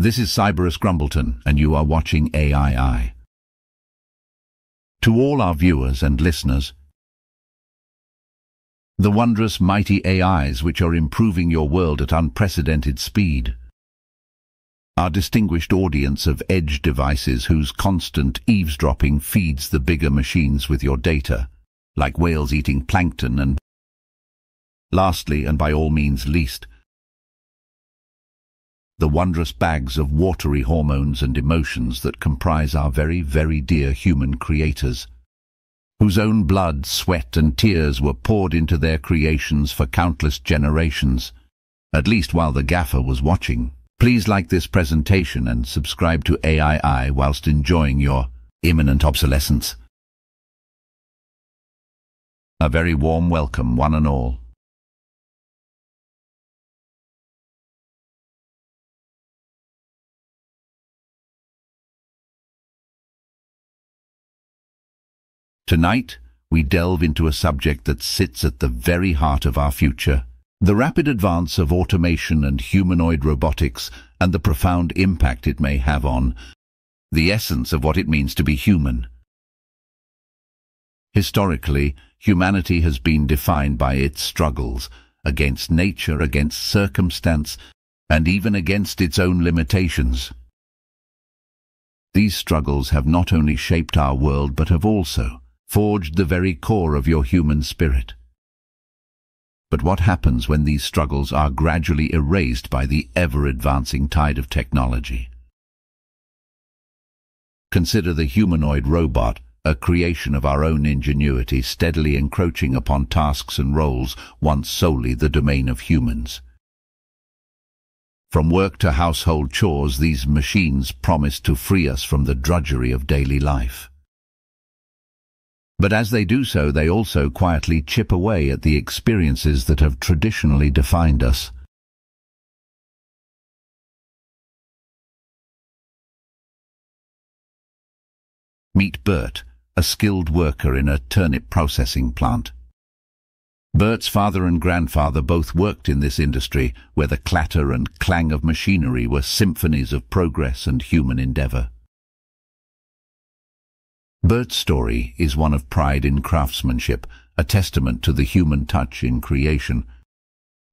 This is Cyberus Grumbleton, and you are watching A.I.I. To all our viewers and listeners, the wondrous mighty AIs which are improving your world at unprecedented speed, our distinguished audience of edge devices whose constant eavesdropping feeds the bigger machines with your data, like whales eating plankton, and lastly, and by all means least, the wondrous bags of watery hormones and emotions that comprise our very, very dear human creators, whose own blood, sweat and tears were poured into their creations for countless generations, at least while the gaffer was watching. Please like this presentation and subscribe to A.I.I. whilst enjoying your imminent obsolescence. A very warm welcome, one and all. Tonight, we delve into a subject that sits at the very heart of our future, the rapid advance of automation and humanoid robotics and the profound impact it may have on the essence of what it means to be human. Historically, humanity has been defined by its struggles against nature, against circumstance, and even against its own limitations. These struggles have not only shaped our world but have also forged the very core of your human spirit. But what happens when these struggles are gradually erased by the ever-advancing tide of technology? Consider the humanoid robot, a creation of our own ingenuity, steadily encroaching upon tasks and roles once solely the domain of humans. From work to household chores, these machines promise to free us from the drudgery of daily life. But as they do so, they also quietly chip away at the experiences that have traditionally defined us. Meet Bert, a skilled worker in a turnip processing plant. Bert's father and grandfather both worked in this industry, where the clatter and clang of machinery were symphonies of progress and human endeavor. Bert's story is one of pride in craftsmanship, a testament to the human touch in creation.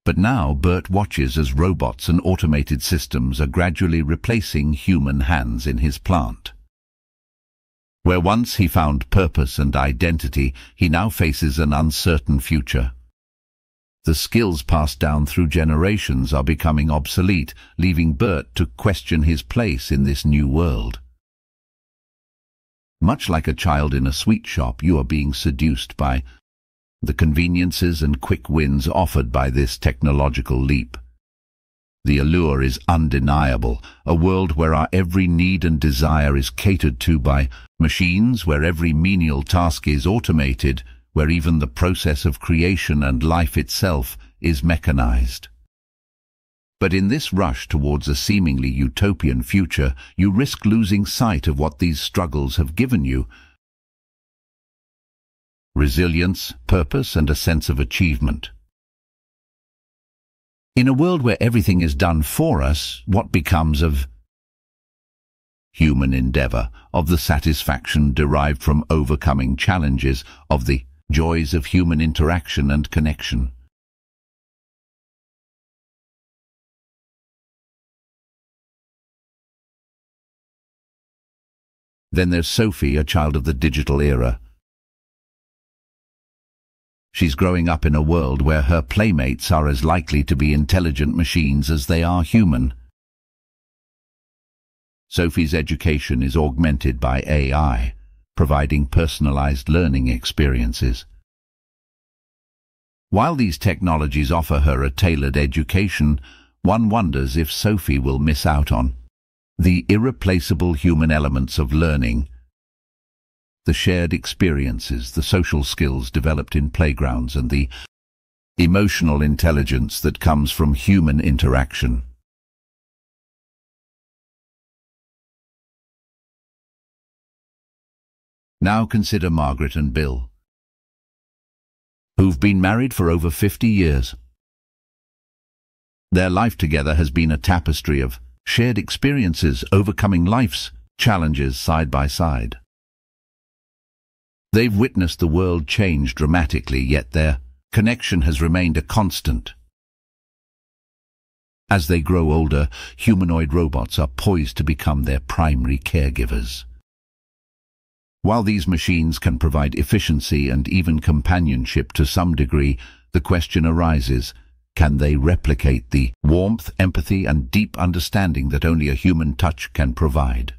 But now Bert watches as robots and automated systems are gradually replacing human hands in his plant. Where once he found purpose and identity, he now faces an uncertain future. The skills passed down through generations are becoming obsolete, leaving Bert to question his place in this new world. Much like a child in a sweet shop, you are being seduced by the conveniences and quick wins offered by this technological leap. The allure is undeniable, a world where our every need and desire is catered to by machines, where every menial task is automated, where even the process of creation and life itself is mechanized. But in this rush towards a seemingly utopian future, you risk losing sight of what these struggles have given you: resilience, purpose, and a sense of achievement. In a world where everything is done for us, what becomes of human endeavor, of the satisfaction derived from overcoming challenges, of the joys of human interaction and connection? Then there's Sophie, a child of the digital era. She's growing up in a world where her playmates are as likely to be intelligent machines as they are human. Sophie's education is augmented by AI, providing personalized learning experiences. While these technologies offer her a tailored education, one wonders if Sophie will miss out on the irreplaceable human elements of learning, the shared experiences, the social skills developed in playgrounds, and the emotional intelligence that comes from human interaction. Now consider Margaret and Bill, who've been married for over 50 years. Their life together has been a tapestry of shared experiences overcoming life's challenges side by side. They've witnessed the world change dramatically, yet their connection has remained a constant. As they grow older, humanoid robots are poised to become their primary caregivers. While these machines can provide efficiency and even companionship to some degree, the question arises, can they replicate the warmth, empathy, and deep understanding that only a human touch can provide?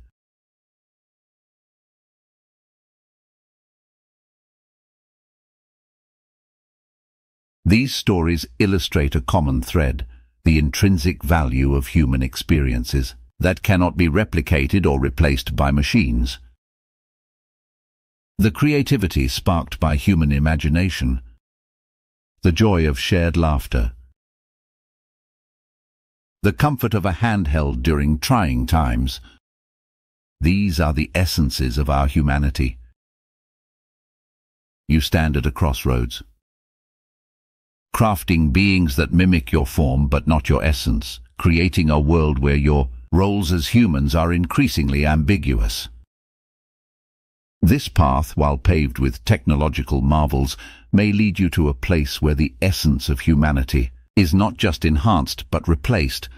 These stories illustrate a common thread, the intrinsic value of human experiences that cannot be replicated or replaced by machines. The creativity sparked by human imagination, the joy of shared laughter, the comfort of a handheld during trying times, these are the essences of our humanity. You stand at a crossroads, crafting beings that mimic your form but not your essence, creating a world where your roles as humans are increasingly ambiguous. This path, while paved with technological marvels, may lead you to a place where the essence of humanity is not just enhanced but replaced.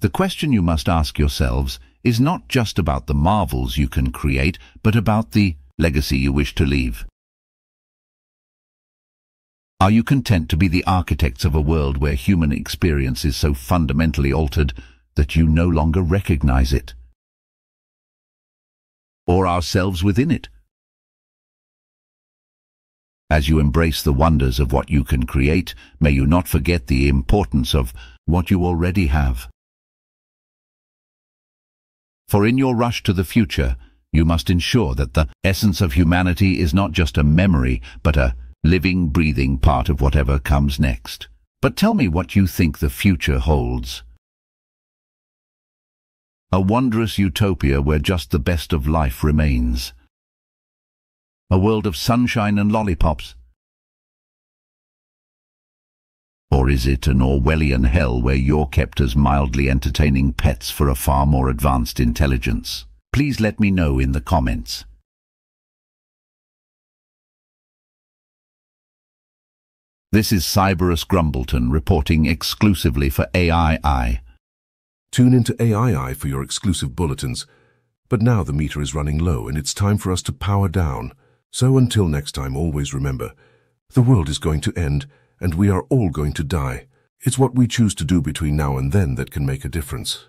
The question you must ask yourselves is not just about the marvels you can create, but about the legacy you wish to leave. Are you content to be the architects of a world where human experience is so fundamentally altered that you no longer recognize it, or ourselves within it? As you embrace the wonders of what you can create, may you not forget the importance of what you already have. For in your rush to the future, you must ensure that the essence of humanity is not just a memory, but a living, breathing part of whatever comes next. But tell me what you think the future holds. A wondrous utopia where just the best of life remains. A world of sunshine and lollipops. Or is it an Orwellian hell where you're kept as mildly entertaining pets for a far more advanced intelligence? Please let me know in the comments. This is Cyberus Grumbleton reporting exclusively for A.I.I. Tune into A.I.I. for your exclusive bulletins. But now the meter is running low and it's time for us to power down. So until next time, always remember, the world is going to end and we are all going to die. It's what we choose to do between now and then that can make a difference.